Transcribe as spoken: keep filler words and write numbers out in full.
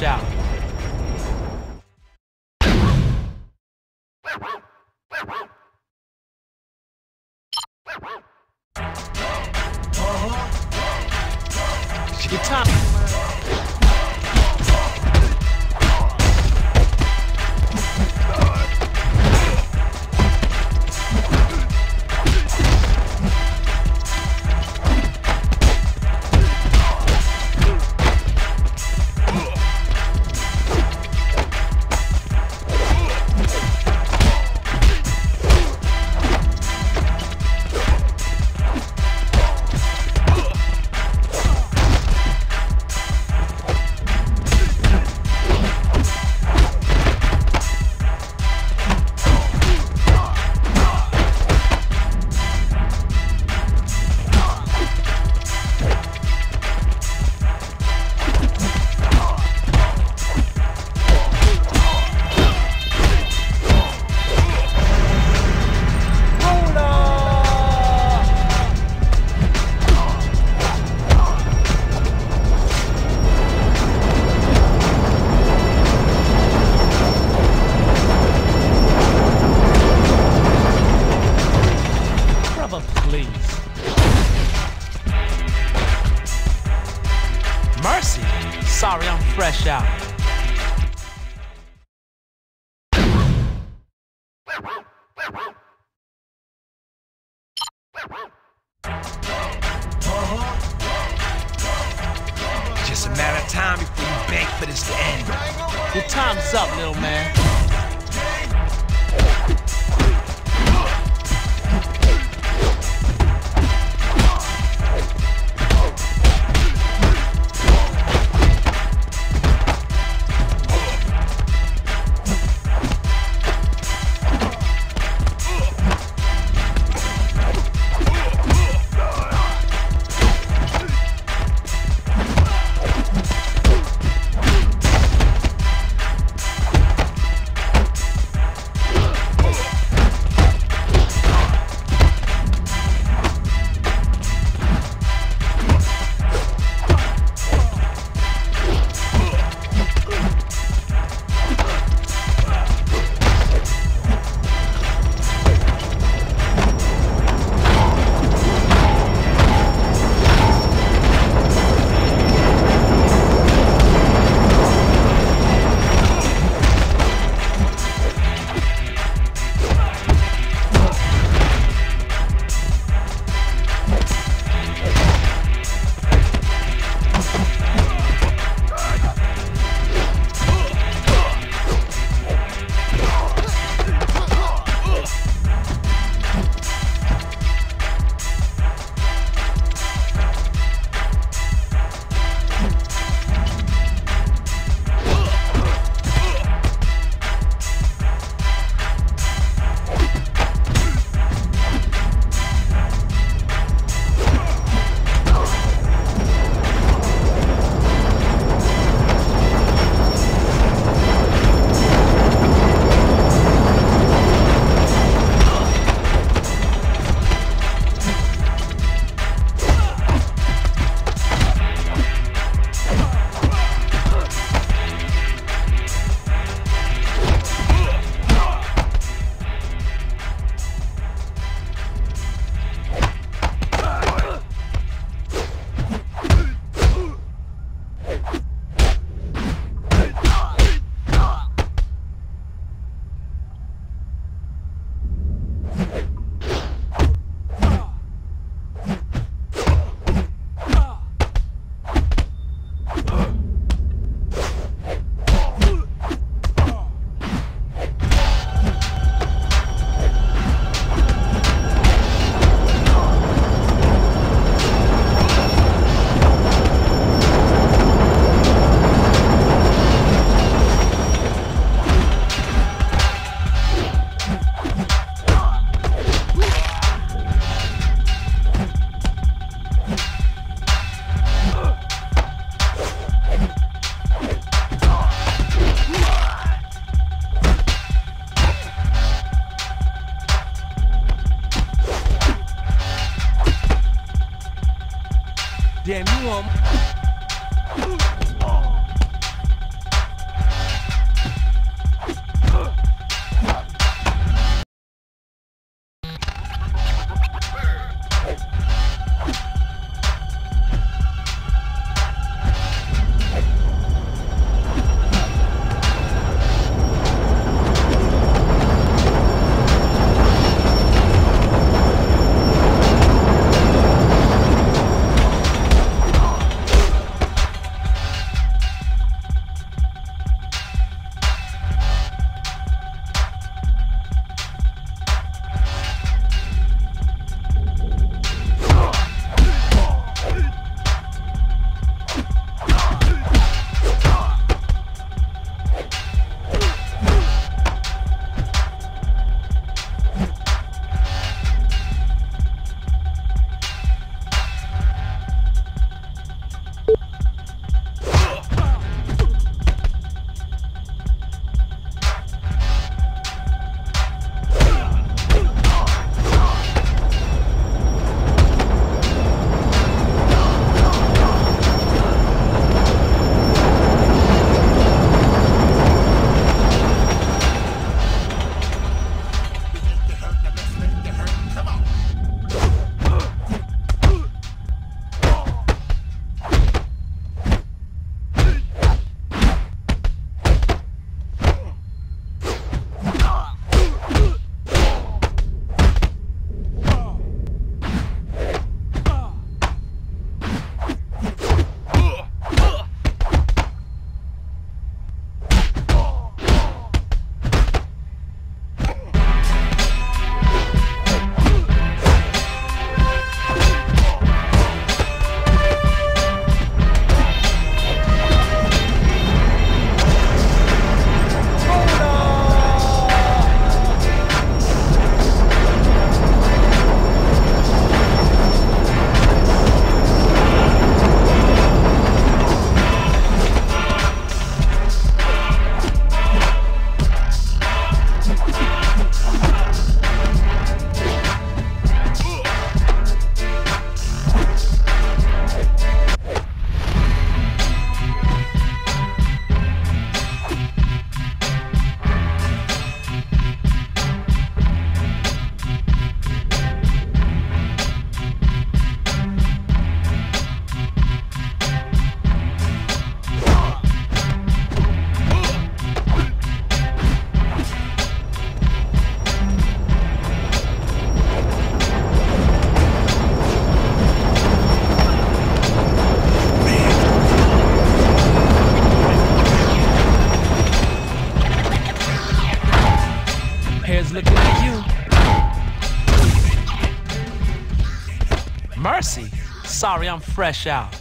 finish out. Uh-huh. Your time. Mercy! Sorry, I'm fresh out. Uh-huh. Just a matter of time before you beg for this to end. Your time's up, little man. Damn you, um. Here's looking at you. Mercy. Sorry, I'm fresh out.